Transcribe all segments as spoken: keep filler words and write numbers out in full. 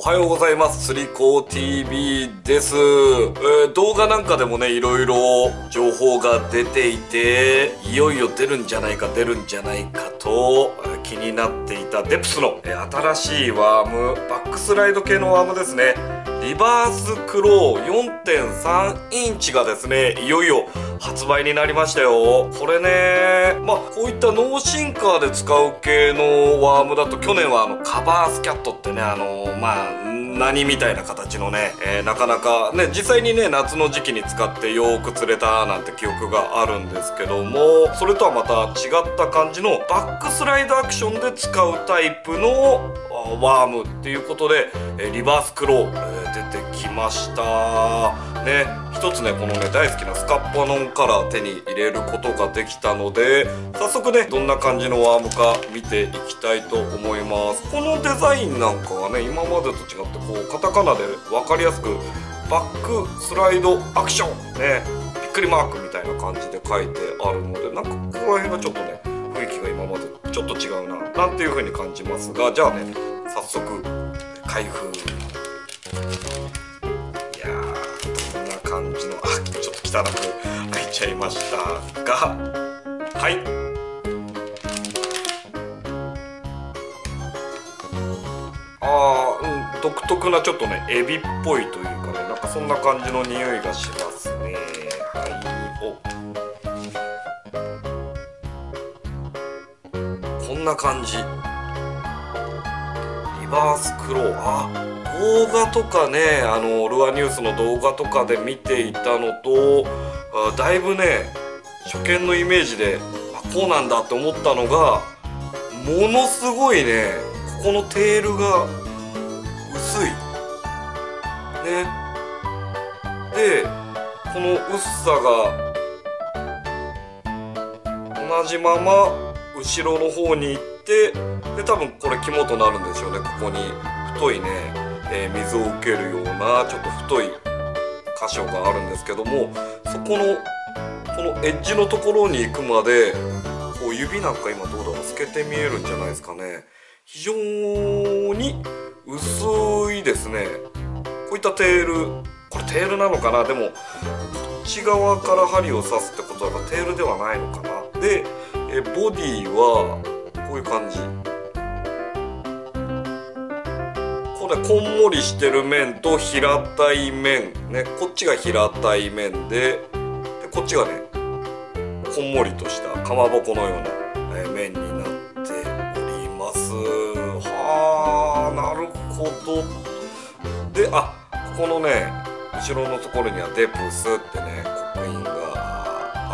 おはようございます。釣りこう ティーブイ です。えー、動画なんかでもね、いろいろ情報が出ていて、いよいよ出るんじゃないか出るんじゃないかと気になっていたデプスの、えー、新しいワーム、バックスライド系のワームですね。リバースクロー よんてんさんインチがですね、いよいよ発売になりましたよ。これね、まあこういった脳シンカーで使う系のワームだと、去年はあのカバースキャットってね、あのまあ何みたいな形のね、えー、なかなかね、実際にね夏の時期に使ってよーく釣れたなんて記憶があるんですけども、それとはまた違った感じのバックスライドアクションで使うタイプのワームっていうことで、えー、リバースクロー、えー、出てきましたね。一つねこのね大好きなスカッパノンから手に入れることができたので、早速ねどんな感じのワームか見ていきたいと思います。このデザインなんかはね、今までと違ってこうカタカナで分かりやすくバックスライドアクションね、びっくりマークみたいな感じで書いてあるので、なんかここら辺がちょっとね雰囲気が今までちょっと違うななんていう風に感じますが、じゃあね早速開封。いやー、こんな感じの、あ、ちょっと汚く開いちゃいましたが、はい、あー、うん、独特なちょっとねエビっぽいというかね、なんかそんな感じの匂いがしますね。はい、お、こんな感じ。リバースクロー、あ、動画とかね、あのルアーニュースの動画とかで見ていたのと、あ、だいぶね初見のイメージで、あ、こうなんだって思ったのが、ものすごいねここのテールが薄いね。でこの薄さが同じまま後ろの方に行って、で多分これ肝となるんでしょうね。ここに太いね、えー、水を受けるようなちょっと太い箇所があるんですけども、そこのこのエッジのところに行くまでこう指なんか今どうだろう、透けて見えるんじゃないですかね。非常に薄いですね。こういったテール、これテールなのかな、でもこっち側から針を刺すってことだからテールではないのかな。でえボディはこういう感じ、これこんもりしてる面と平たい面ね、こっちが平たい面 で, でこっちがねこんもりとしたかまぼこのような面になってはあ、なるほど。で、あ、ここのね後ろのところにはデプスってね刻印が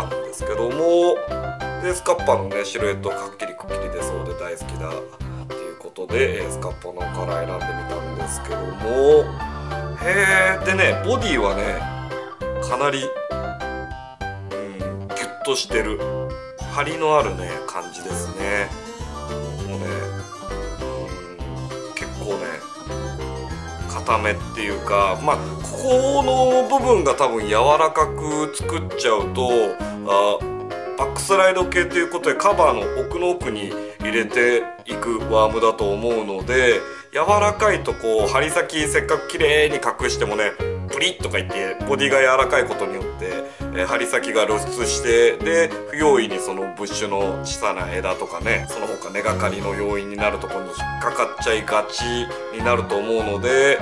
あるんですけども、でスカッパのねシルエットはっきりくっきり出そうで大好きだっていうことでスカッパのから選んでみたんですけども、へえ。でねボディはねかなり、うん、ギュッとしてる張りのあるね感じですね。固めっていうか、まあここの部分が多分柔らかく作っちゃうと、あ、バックスライド系ということでカバーの奥の奥に入れていくワームだと思うので、柔らかいとこう針先せっかく綺麗に隠してもねプリッとかいってボディが柔らかいことによって、えー、針先が露出して、で不用意にそのブッシュの小さな枝とかね、その他根がかりの要因になるところに引っかかっちゃいがちになると思うので、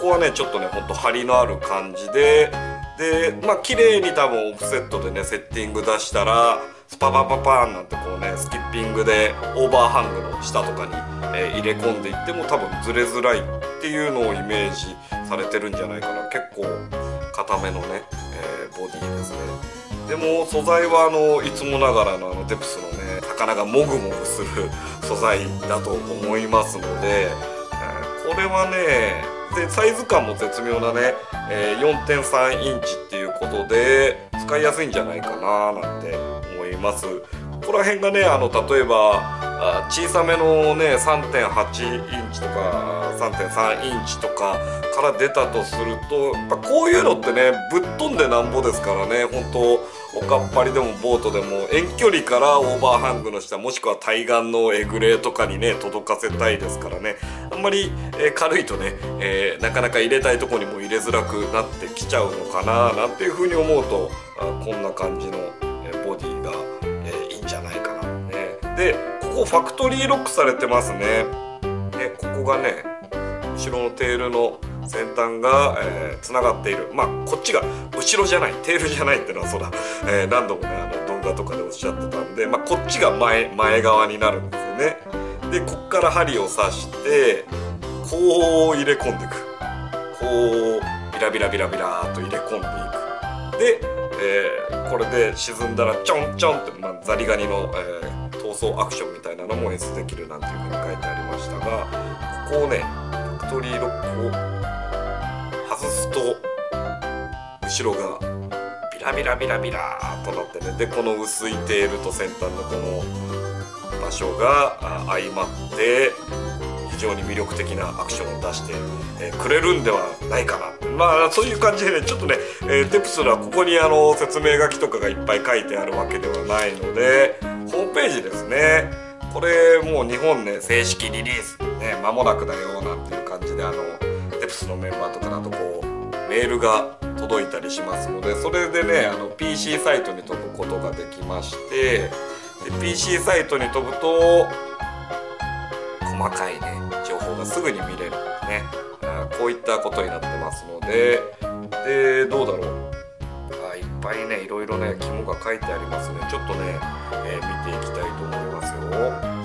ここはねちょっとねほんと張りのある感じで、でまあ綺麗に多分オフセットでねセッティング出したらスパパパパーンなんてこうねスキッピングでオーバーハングの下とかに、えー、入れ込んでいっても多分ずれづらいっていうのをイメージされてるんじゃないかな。結構固めのね、えー、ボディですね。でも素材はあのいつもながらのあのデプスのね魚がもぐもぐする素材だと思いますので、えー、これはねでサイズ感も絶妙なね、えー、よんてんさんインチっていうことで使いやすいんじゃないかななんてます。ここら辺がねあの例えば小さめのね さんてんはちインチとか さんてんさんインチとかから出たとすると、やっぱこういうのってねぶっ飛んでなんぼですからね、本当おかっぱりでもボートでも遠距離からオーバーハングの下もしくは対岸のえぐれとかにね届かせたいですからね、あんまり、えー、軽いとね、えー、なかなか入れたいとこにも入れづらくなってきちゃうのかななんていうふうに思うと、あこんな感じの、えー、ボディが、えー、いいんじゃないかな、ね、でここファクトリーロックされてますね。でここがね後ろのテールの先端がつな、えー、がっている、まあこっちが後ろじゃないテールじゃないってのはそら、えー、何度もねあの動画とかでおっしゃってたんで、まあ、こっちが 前, 前側になるんですよね。でこっから針を刺してこう入れ込んでいく、こうビラビラビラビラーと入れ込んでいく。で、えー、これで沈んだらちょんちょんって、まあ、ザリガニの、えー、逃走アクションみたいなのも演出できるなんていうふうに書いてありましたが、ここをねファクトリーロックを外すと後ろがビラビラビラビラーとなってね、でこの薄いテールと先端のこの場所が相まって非常に魅力的なアクションを出してくれるんではないかな、まあそういう感じでねちょっとね、えー、テプスラはここにあの説明書きとかがいっぱい書いてあるわけではないので、ホームページですね、これもう日本ね正式リリースね間もなくだよなんていう感じであの。テプスのメンバーとかだとこうメールが届いたりしますので、それでねあの ピーシー サイトに飛ぶことができまして、で ピーシー サイトに飛ぶと細かいね情報がすぐに見れるね、こういったことになってますので、でどうだろう、あいっぱいねいろいろね肝が書いてありますね。ちょっとね、えー、見ていきたいと思いますよ。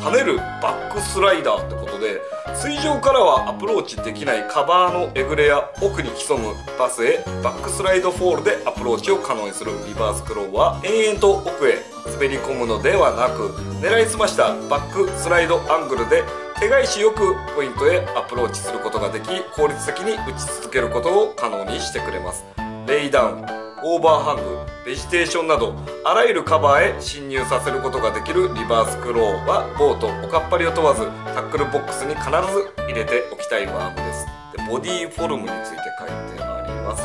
跳ねるバックスライダーってことで、水上からはアプローチできないカバーのえぐれや奥に潜むバスへバックスライドフォールでアプローチを可能にする。リバースクローは延々と奥へ滑り込むのではなく、狙いすましたバックスライドアングルで手返しよくポイントへアプローチすることができ、効率的に打ち続けることを可能にしてくれます。レイダウン、オーバーハング、ベジテーションなどあらゆるカバーへ侵入させることができる。リバースクローはボート、おかっぱりを問わずタックルボックスに必ず入れておきたいワームです。でボディフォルムについて書いてあります。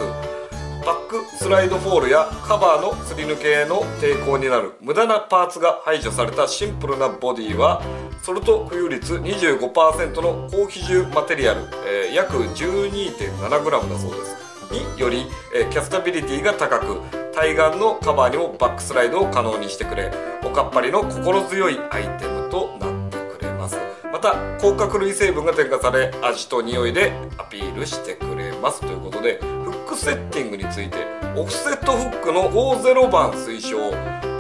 バックスライドフォールやカバーのすり抜けへの抵抗になる無駄なパーツが排除されたシンプルなボディはソルト浮遊率 にじゅうごパーセント の高比重マテリアル、えー、約 じゅうにてんななグラム だそうですにより、えー、キャスタビリティが高く、対岸のカバーにもバックスライドを可能にしてくれ、おかっぱりの心強いアイテムとなってくれます。また甲殻類成分が添加され味と匂いでアピールしてくれますということで、フックセッティングについてオフセットフックのごじゅうばん推奨、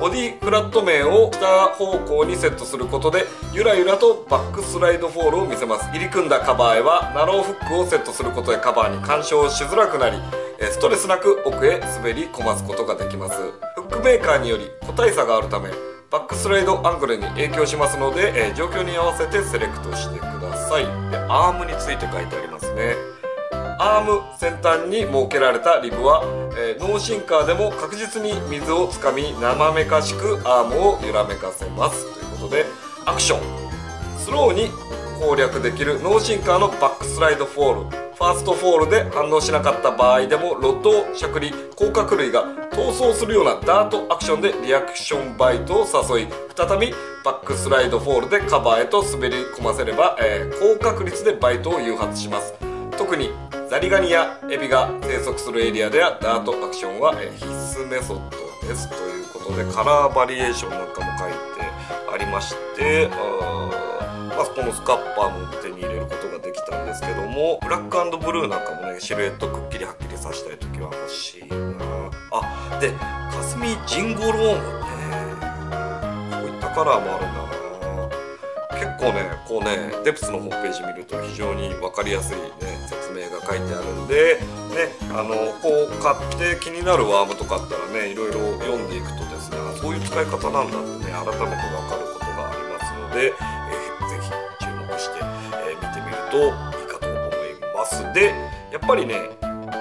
ボディフラット面を下方向にセットすることでゆらゆらとバックスライドフォールを見せます。入り組んだカバーへはナローフックをセットすることでカバーに干渉しづらくなり、ストレスなく奥へ滑り込ますことができます。フックメーカーにより個体差があるためバックスライドアングルに影響しますので、えー、状況に合わせてセレクトしてください。でアームについて書いてありますね。アーム先端に設けられたリブは、えー、ノーシンカーでも確実に水をつかみ生めかしくアームを揺らめかせますということで、アクションスローに攻略できるノーシンカーのバックスライドフォール、ファーストフォールで反応しなかった場合でもロッド、しゃくり、甲殻類が逃走するようなダートアクションでリアクションバイトを誘い、再びバックスライドフォールでカバーへと滑り込ませれば、えー、高確率でバイトを誘発します。特にザリガニやエビが生息するエリアではダートアクションは、えー、必須メソッドですということで、カラーバリエーションなんかも書いてありまして、あまあ、このスカッパーも手に入れることができたんですけども、ブラック&ブルーなんかもねシルエットくっきりはっきりさせたい時は欲しいなあ。でかすみジンゴロームね、こういったカラーもあるんだな。結構ねこうねデプスのホームページ見ると非常に分かりやすい、ね、説明が書いてあるんで、ね、あのこう買って気になるワームとかあったらねいろいろ読んでいくとですね、そういう使い方なんだってね改めて分かることがありますので、して、えー、見てみるといいかと思います。でやっぱりね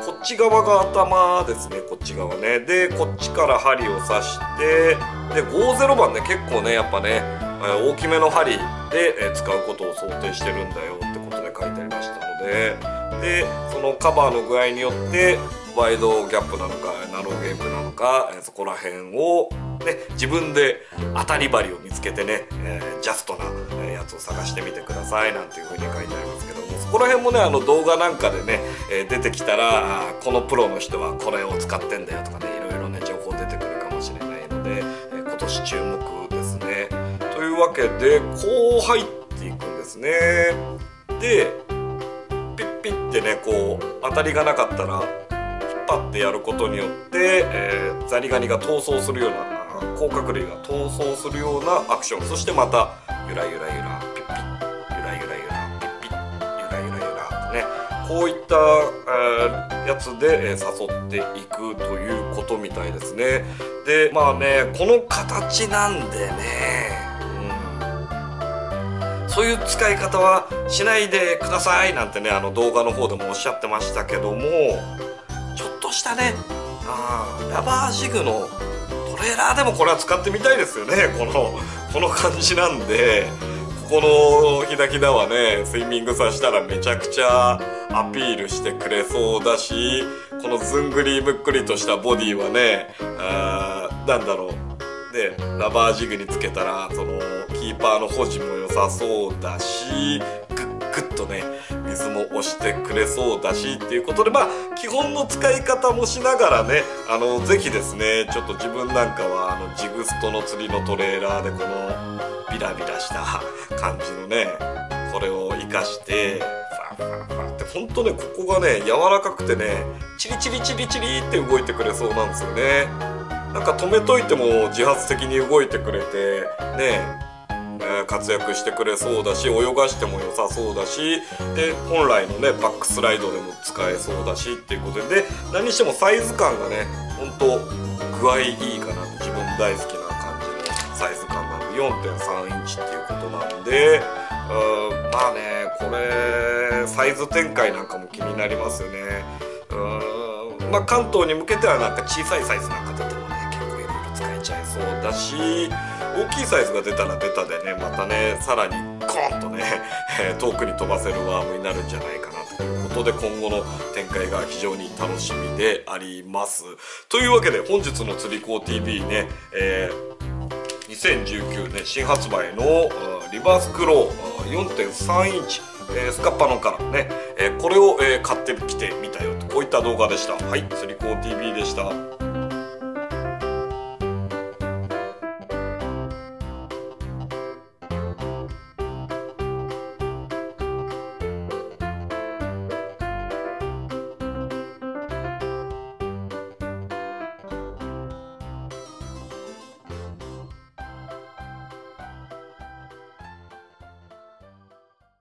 こっち側が頭ですね、こっち側ね。でこっちから針を刺してでごじゅうばんね結構ねやっぱね大きめの針で使うことを想定してるんだよってことで書いてありましたので、でそのカバーの具合によってワイドギャップなのかナローゲームなのか、そこら辺を、ね、自分で当たり針を見つけてね、えー、ジャストなやつを探してみてくださいなんていうふうに書いてありますけども、そこら辺もねあの動画なんかでね、えー、出てきたらこのプロの人はこれを使ってんだよとかね、いろいろね情報出てくるかもしれないので、えー、今年注目ですね。というわけでこう入っていくんですね。でピッピッってねこう当たりがなかったら引っ張ってやることによって、えー、ザリガニが逃走するような甲殻類が逃走するようなアクション、そしてまたゆらゆらゆらピッピッゆらゆらゆらピッピッゆらゆらゆらってね、こういった、えー、やつで、えー、誘っていくということみたいですね。でまあねこの形なんでね、そういう使い方はしないでくださいなんてねあの動画の方でもおっしゃってましたけども、ちょっとしたねあラバージグのトレーラーでもこれは使ってみたいですよね。このこの感じなんで、ここのヒダヒダはねスイミングさせたらめちゃくちゃアピールしてくれそうだし、このずんぐりむっくりとしたボディはねあーなんだろうでラバージグにつけたらそのキーパーの保持も良さそうだし、グッグッとね水も押してくれそうだしっていうことで、まあ基本の使い方もしながらねあのぜひですねちょっと自分なんかはあのジグストの釣りのトレーラーでこのビラビラした感じのねこれを生かしてファンファンファンってほんとねここがね柔らかくてねチリチリチリチリって動いてくれそうなんですよね。なんか止めといても自発的に動いてくれてねえ活躍してくれそうだし、泳がしても良さそうだし、で本来のねバックスライドでも使えそうだしっていうことで、何してもサイズ感がねほんと具合いいかな、自分大好きな感じのサイズ感なんで よんてんさんインチっていうことなんで、うんまあねこれサイズ展開なんかも気になりますよね。うんまあ関東に向けてはなんか小さいサイズなんかだと使えそうだし、大きいサイズが出たら出たでねまたねさらにコンとね遠くに飛ばせるワームになるんじゃないかなということで、今後の展開が非常に楽しみであります。というわけで本日の釣り子 ティーブイ ね、えー、にせんじゅうきゅうねん新発売のリバースクロー よんてんさんインチ、えー、スカッパノンからね、えー、これを、えー、買ってきてみたよと、こういった動画でした。はい、釣り子 ティーブイ でした。